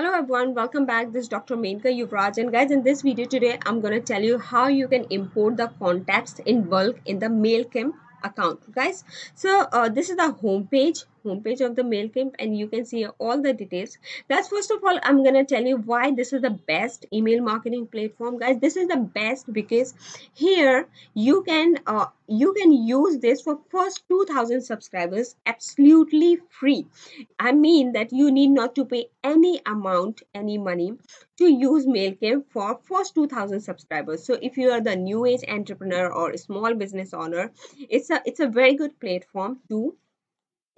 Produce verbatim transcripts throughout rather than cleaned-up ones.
Hello everyone, welcome back. This is Doctor Menka Yuvraj, and guys, in this video today I'm going to tell you how you can import the contacts in bulk in the MailChimp account, guys. So uh, this is the home page homepage of the MailChimp, and you can see all the details, guys. First of all, I'm gonna tell you why this is the best email marketing platform, guys. This is the best because here you can uh, you can use this for first two thousand subscribers absolutely free. I mean that you need not to pay any amount, any money to use MailChimp for first two thousand subscribers. So if you are the new age entrepreneur or small business owner, it's a it's a very good platform to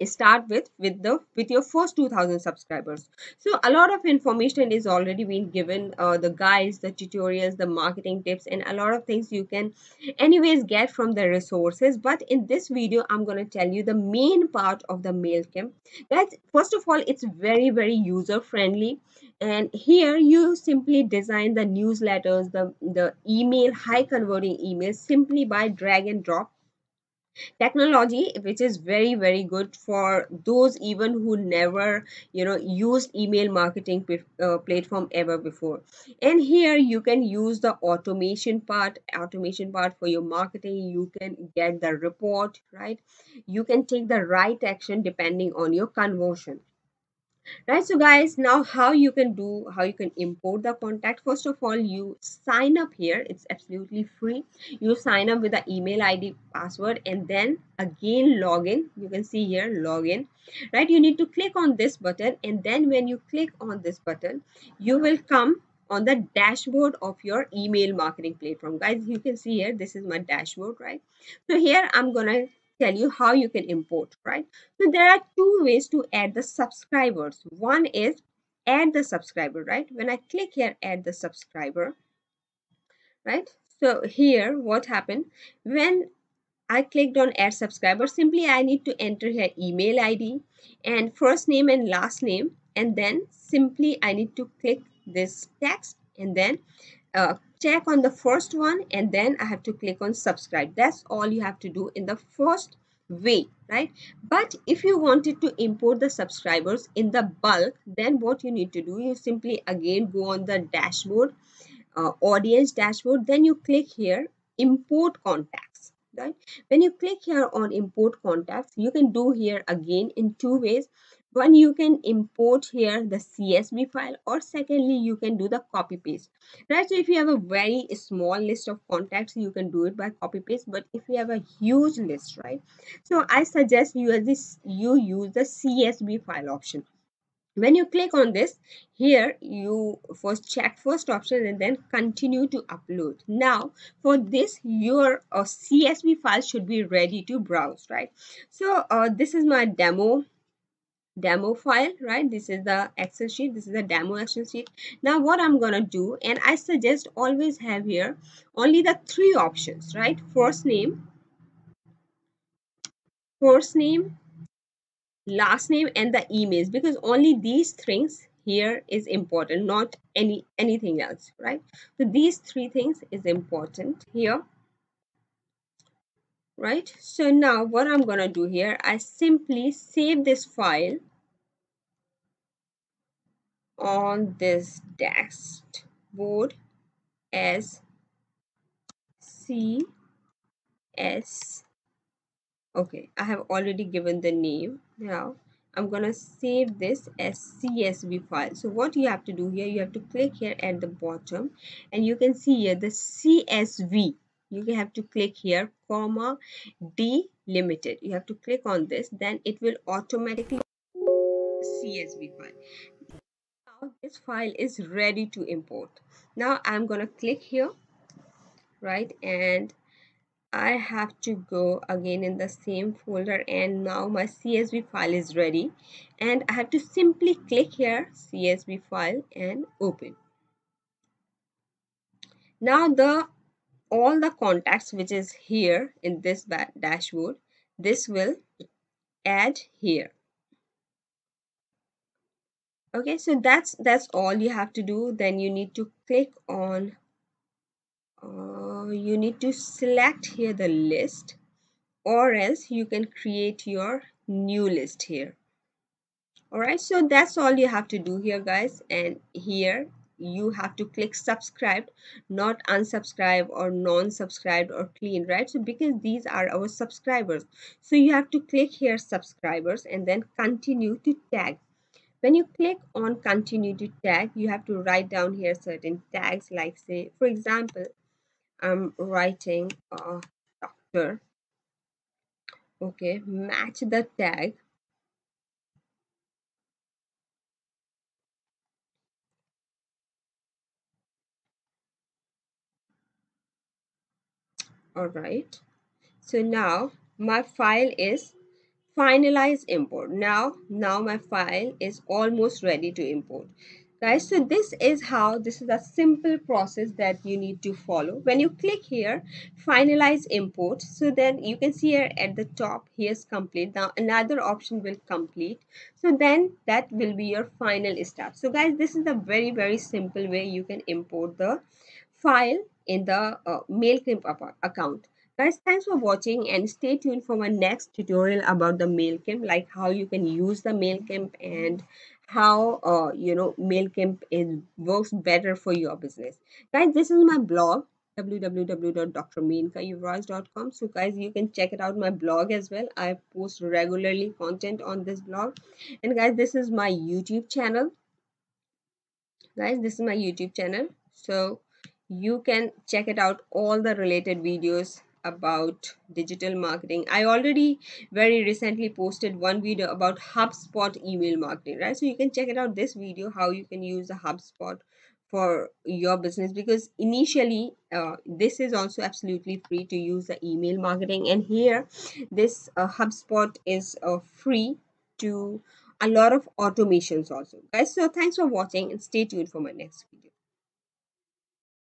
start with with the with your first two thousand subscribers. So a lot of information is already been given, uh, the guides, the tutorials, the marketing tips, and a lot of things you can anyways get from the resources. But in this video I'm going to tell you the main part of the MailChimp, guys. First of all, it's very very user friendly, and here you simply design the newsletters, the the email, high converting emails, simply by drag and drop technology, which is very very good for those even who never, you know, used email marketing uh, platform ever before. And here you can use the automation part automation part for your marketing. You can get the report, right? You can take the right action depending on your conversion, right? So guys, now how you can do how you can import the contact. First of all, you sign up here. It's absolutely free. You sign up with the email I D, password, and then again login. You can see here login, right? You need to click on this button, and then when you click on this button, you will come on the dashboard of your email marketing platform, guys. You can see here, this is my dashboard, right? So here I'm gonna tell you how you can import, right? So there are two ways to add the subscribers. One is add the subscriber, right? When I click here, add the subscriber, right? So here what happened, when I clicked on add subscriber, simply I need to enter here email I D and first name and last name, and then simply I need to click this text and then uh, check on the first one, and then I have to click on subscribe. That's all you have to do in the first way, right? But if you wanted to import the subscribers in the bulk, then what you need to do, you simply again go on the dashboard, uh, audience dashboard, then you click here import contacts, right? When you click here on import contacts, you can do here again in two ways. One, you can import here the C S V file, or secondly, you can do the copy paste, right? So if you have a very small list of contacts, you can do it by copy paste. But if you have a huge list, right? So I suggest you use this, you use the C S V file option. When you click on this, here you first check first option and then continue to upload. Now for this, your uh, C S V file should be ready to browse, right? So uh, this is my demo. demo file, right? This is the Excel sheet. This is the demo Excel sheet. Now what I'm gonna do, and I suggest always have here only the three options, right? First name, first name, last name, and the emails, because only these things here is important, not any anything else, right? So these three things is important here, right? So now what I'm gonna do here, I simply save this file on this dashboard as C S. Okay, I have already given the name. Now I'm gonna save this as C S V file. So what you have to do here, you have to click here at the bottom, and you can see here the C S V. You have to click here, comma, delimited. You have to click on this, then it will automatically C S V file. Now this file is ready to import. Now I'm gonna click here, right? And I have to go again in the same folder, and now my C S V file is ready. And I have to simply click here, C S V file, and open. Now the all the contacts which is here in this dashboard, this will add here. Okay, so that's that's all you have to do. Then you need to click on uh, you need to select here the list, or else you can create your new list here. Alright, so that's all you have to do here, guys. And here you have to click subscribe, not unsubscribe or non-subscribed or clean, right? So because these are our subscribers, so you have to click here subscribers and then continue to tag. When you click on continue to tag, you have to write down here certain tags, like say, for example, I'm writing uh, doctor. Okay, match the tag. All right, so now my file is finalized import. Now, now my file is almost ready to import. Guys, so this is how, this is a simple process that you need to follow. When you click here, finalize import, so then you can see here at the top, here's complete. Now another option will complete. So then that will be your final step. So guys, this is a very, very simple way you can import the file in the uh, MailChimp account. Guys, thanks for watching and stay tuned for my next tutorial about the MailChimp, like how you can use the MailChimp and how uh, you know MailChimp is works better for your business. Guys, this is my blog, w w w dot dr menka yuvraj dot com. So guys, you can check it out, my blog as well. I post regularly content on this blog. And guys, this is my YouTube channel. Guys, this is my YouTube channel. So you can check it out, all the related videos about digital marketing. I already very recently posted one video about HubSpot email marketing, right? So you can check it out, this video, how you can use the HubSpot for your business, because initially uh, this is also absolutely free to use the email marketing. And here this uh, HubSpot is uh, free to a lot of automations also. Guys, so thanks for watching and stay tuned for my next video.